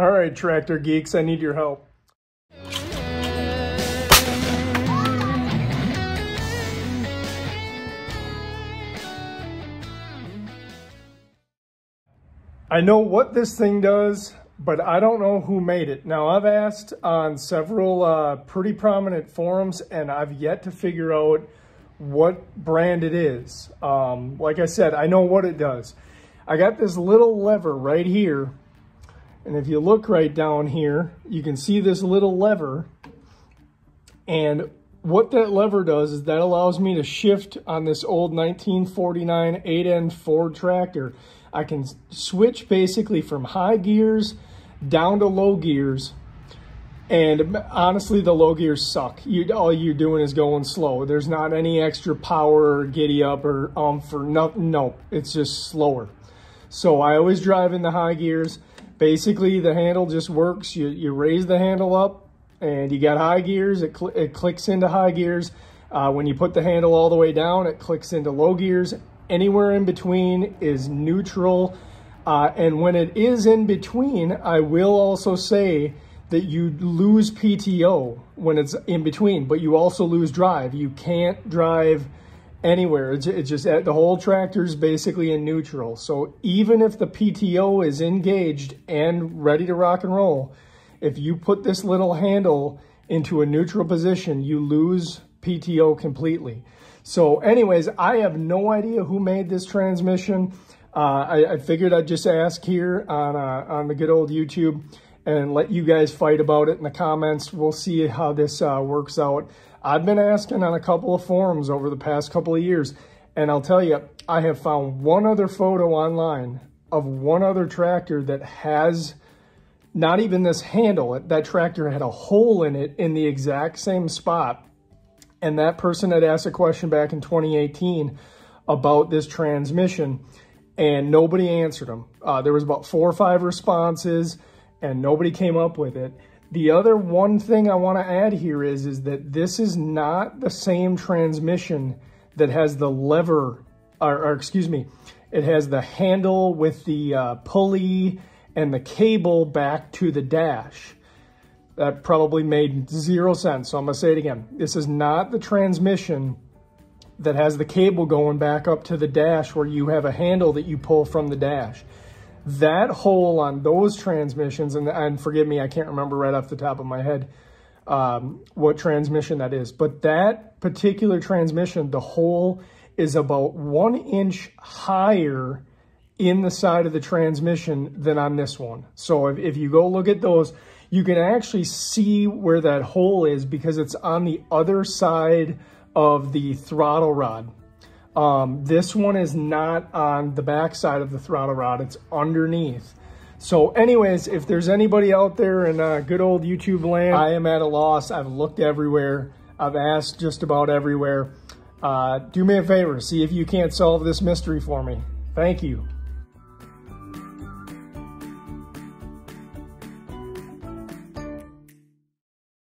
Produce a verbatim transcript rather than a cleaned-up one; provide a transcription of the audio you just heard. All right, tractor geeks, I need your help. I know what this thing does, but I don't know who made it. Now, I've asked on several uh, pretty prominent forums, and I've yet to figure out what brand it is. Um, like I said, I know what it does. I got this little lever right here, and if you look right down here, you can see this little lever. And what that lever does is that allows me to shift on this old nineteen forty-nine eight N Ford tractor. I can switch basically from high gears down to low gears, and honestly the low gears suck. You, all you're doing is going slow. There's not any extra power or giddy up or umph or nothing. No, it's just slower. So I always drive in the high gears. Basically the handle just works. You, you raise the handle up and you got high gears, it, cl it clicks into high gears. Uh, when you put the handle all the way down, it clicks into low gears. Anywhere in between is neutral. Uh, and when it is in between, I will also say that you lose P T O when it's in between, but you also lose drive. You can't drive anywhere. It's, it's just the whole tractor's basically in neutral. So even if the P T O is engaged and ready to rock and roll, if you put this little handle into a neutral position, you lose P T O completely. So anyways, I have no idea who made this transmission. Uh, I, I figured I'd just ask here on, uh, on the good old YouTube and let you guys fight about it in the comments. We'll see how this uh, works out. I've been asking on a couple of forums over the past couple of years, and I'll tell you, I have found one other photo online of one other tractor that has not even this handle. That tractor had a hole in it in the exact same spot. And that person had asked a question back in twenty eighteen about this transmission, and nobody answered them. Uh, there was about four or five responses, and nobody came up with it. The other one thing I want to add here is, is that this is not the same transmission that has the lever, or, or excuse me, it has the handle with the uh, pulley and the cable back to the dash. That probably made zero sense, so I'm going to say it again. This is not the transmission that has the cable going back up to the dash where you have a handle that you pull from the dash. That hole on those transmissions, and, and forgive me, I can't remember right off the top of my head um, what transmission that is, but that particular transmission, the hole is about one inch higher in the side of the transmission than on this one. So if, if you go look at those, you can actually see where that hole is because it's on the other side of the throttle rod. Um, this one is not on the back side of the throttle rod, it's underneath. So anyways, if there's anybody out there in uh, good old YouTube land, I am at a loss. I've looked everywhere. I've asked just about everywhere. Uh, do me a favor, see if you can't solve this mystery for me. Thank you.